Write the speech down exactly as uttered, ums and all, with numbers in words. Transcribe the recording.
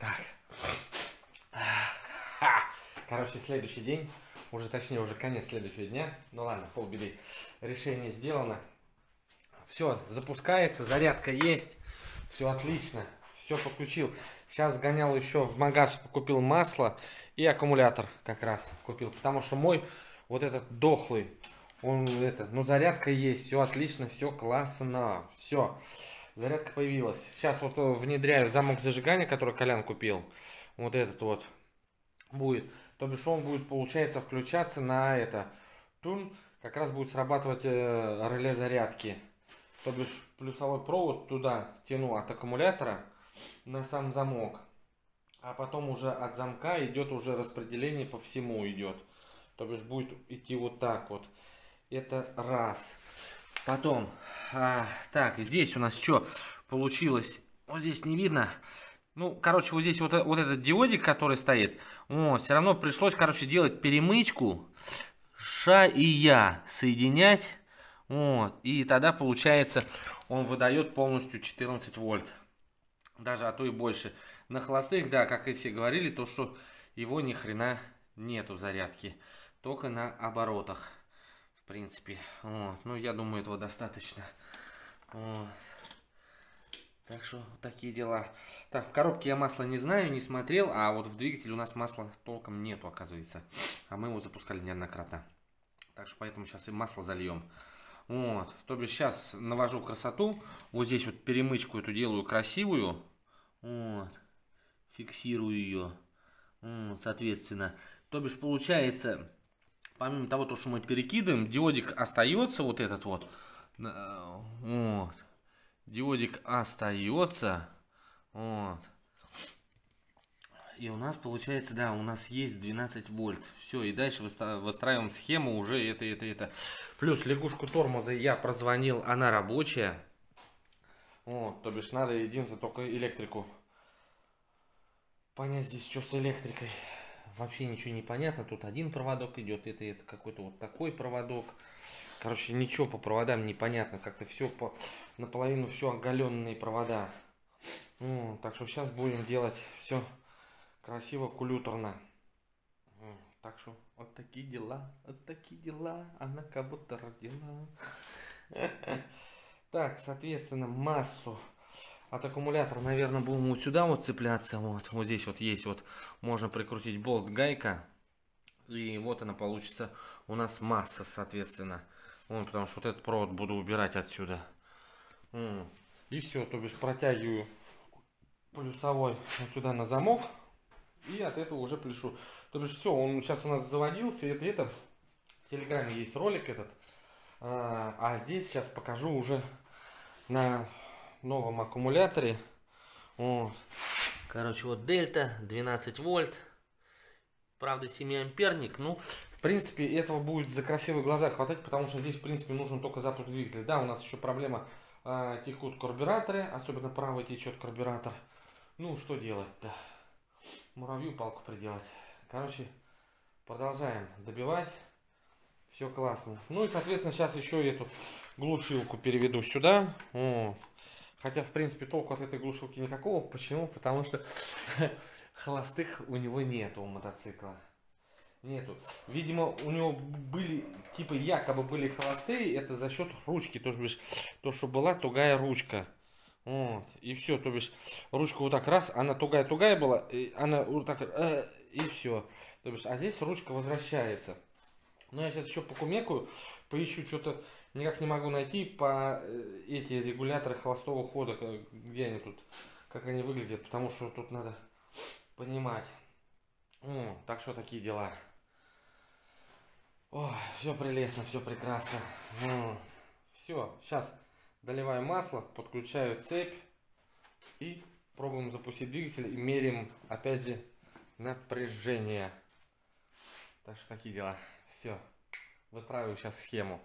Так. Короче, следующий день. Уже, точнее, уже конец следующего дня. Ну ладно, полбеды. Решение сделано. Все, запускается, зарядка есть. Все отлично. Все подключил. Сейчас сгонял еще в магаз, купил масло и аккумулятор как раз купил. Потому что мой вот этот дохлый, он это, ну зарядка есть, все отлично, все классно. Все, зарядка появилась. Сейчас вот внедряю замок зажигания, который Колян купил. Вот этот вот будет. То бишь он будет, получается, включаться на это. Тун, как раз будет срабатывать э, реле зарядки. То бишь плюсовой провод туда тяну от аккумулятора на сам замок, а потом уже от замка идет уже распределение по всему идет, то бишь будет идти вот так вот. Это раз. Потом, а, так, здесь у нас что получилось? Вот здесь не видно. Ну, короче, вот здесь вот, вот этот диодик, который стоит, о, все равно пришлось, короче, делать перемычку, ша и я соединять, вот, и тогда получается он выдает полностью четырнадцать вольт. Даже, а то и больше. На холостых, да, как и все говорили, то, что его ни хрена нету зарядки. Только на оборотах. В принципе. Вот. Ну, я думаю, этого достаточно. Вот. Так что, такие дела. Так, в коробке я масла не знаю, не смотрел. А вот в двигателе у нас масла толком нету, оказывается. А мы его запускали неоднократно. Так что, поэтому сейчас и масло зальем. Вот. То бишь, сейчас навожу красоту. Вот здесь вот перемычку эту делаю красивую. Вот. Фиксирую ее. Соответственно. То бишь получается, помимо того, что мы перекидываем, диодик остается вот этот вот. Вот. Диодик остается. Вот. И у нас получается, да, у нас есть двенадцать вольт. Все, и дальше выстраиваем схему уже это, это, это. Плюс лягушку тормоза я прозвонил, она рабочая. Вот, то бишь надо единственное только электрику. Понять здесь, что с электрикой. Вообще ничего не понятно. Тут один проводок идет, это, это какой-то вот такой проводок. Короче, ничего по проводам не понятно. Как-то все по... наполовину все оголенные провода. Ну, так что сейчас будем делать все красиво, кулюторно. Так что вот такие дела, вот такие дела, она как будто родила. Так, соответственно, массу от аккумулятора, наверное, будем вот сюда вот цепляться. Вот, вот здесь вот есть, вот можно прикрутить болт, гайка. И вот она получится у нас масса, соответственно. Вот, потому что вот этот провод буду убирать отсюда. И все, то бишь протягиваю плюсовой вот сюда на замок. И от этого уже пляшу. То бишь все, он сейчас у нас заводился. Это, это. В Телеграме есть ролик этот. А, а здесь сейчас покажу уже на новом аккумуляторе. Вот. Короче, вот Дельта, двенадцать вольт. Правда, семь амперник. Ну, в принципе, этого будет за красивые глаза хватать, потому что здесь, в принципе, нужен только запуск двигателя. Да, у нас еще проблема, а, текут карбюраторы. Особенно правый течет карбюратор. Ну, что делать-то? Муравью палку приделать. Короче, продолжаем добивать. Все классно. Ну и, соответственно, сейчас еще эту глушилку переведу сюда. О. Хотя, в принципе, толку от этой глушилки никакого. Почему? Потому что холостых у него нету, у мотоцикла. Нету. Видимо, у него были, типа, якобы были холостые. Это за счет ручки. То бишь, то, что была тугая ручка. Вот, и все, то бишь, ручка вот так раз, она тугая-тугая была, и она вот так, э, и все. То бишь, а здесь ручка возвращается. Но я сейчас еще покумекаю, поищу что-то, никак не могу найти по эти регуляторы холостого хода, где они тут, как они выглядят, потому что тут надо понимать. О, так что такие дела. О, все прелестно, все прекрасно. О, все, сейчас доливаю масло, подключаю цепь и пробуем запустить двигатель и меряем, опять же, напряжение. Так что такие дела. Все, выстраиваю сейчас схему.